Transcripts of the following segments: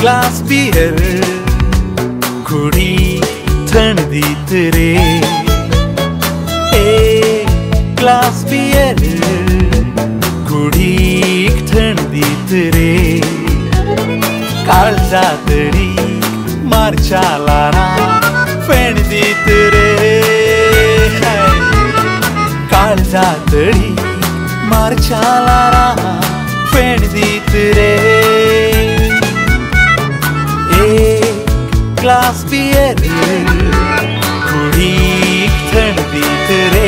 Glass beer घुड़ी ठंडी तेरे एक ग्लास बियर घुड़ी ठंडी तेरे कालजा तेरी मार्चा लाना फेंडी तेरे कालजा तेरी मार्चा लाना फेंडी तेरे ग्लास बियर कुड़ी ठंडी तेरे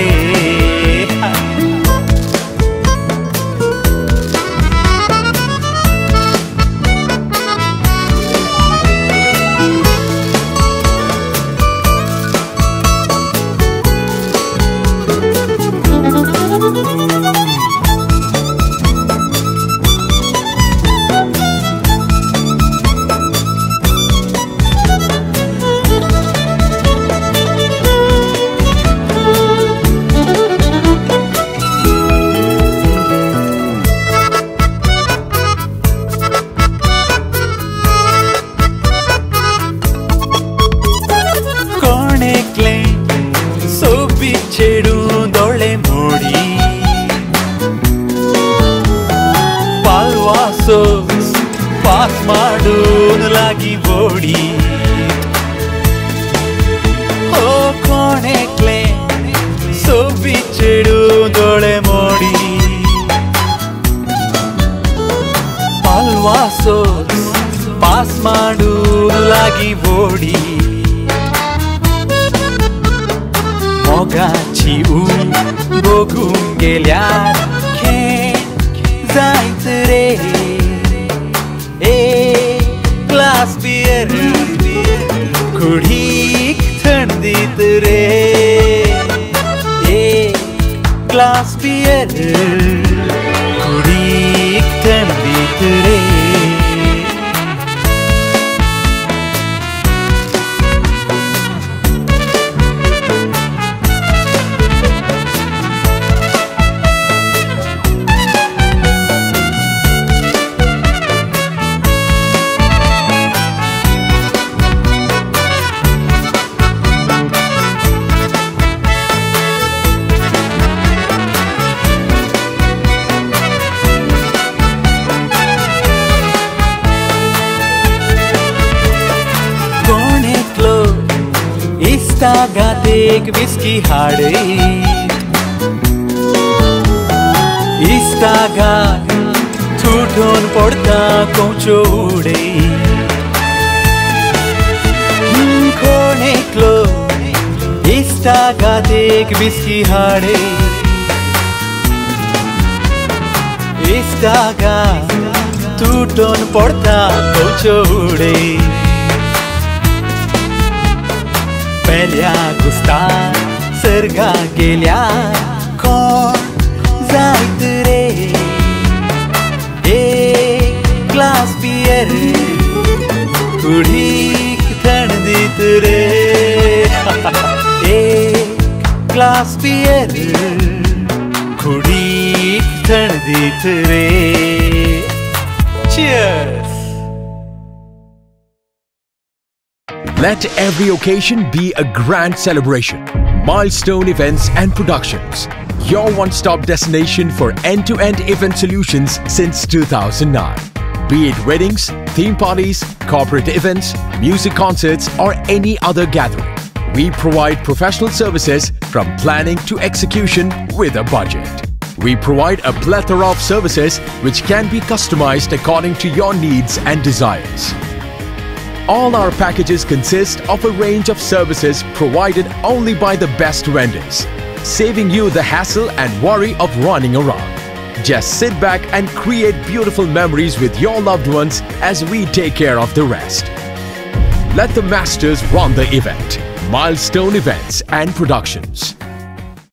पास माडून लागी बोडी ओ कोणेकले सोबी चेडून डोळे मोडी पालवासो पास माडून लागी बोडी मोगाची ऊन बघून गेल्यार खेळ जायत रे ग्लास बियर कुडीक थंडी तेरे एक ग्लास बियर कुडीक थंडी तेरे गातेक विस्की हाडे इस्ता गात छूटून पडता कोंचो उडे कोणेकलो इस्ता गातेक विस्की हाडे इस्ता गात छूटून पडता कोंचो उडे पेल्या गुस्तान सर्गा गेल्या कोण जायत रे एक ग्लास बियर कुडीक थंडीत रे एक ग्लास बियर कुडीक थंडीत रे Cheers! Let every occasion be a grand celebration. Milestone Events and Productions, your one-stop destination for end-to-end event solutions since 2009. Be it weddings, theme parties, corporate events, music concerts or any other gathering. We provide professional services from planning to execution with a budget. We provide a plethora of services which can be customized according to your needs and desires. All our packages consist of a range of services provided only by the best vendors, saving you the hassle and worry of running around. Just sit back and create beautiful memories with your loved ones as we take care of the rest. Let the masters run the event. Milestone Events and Productions.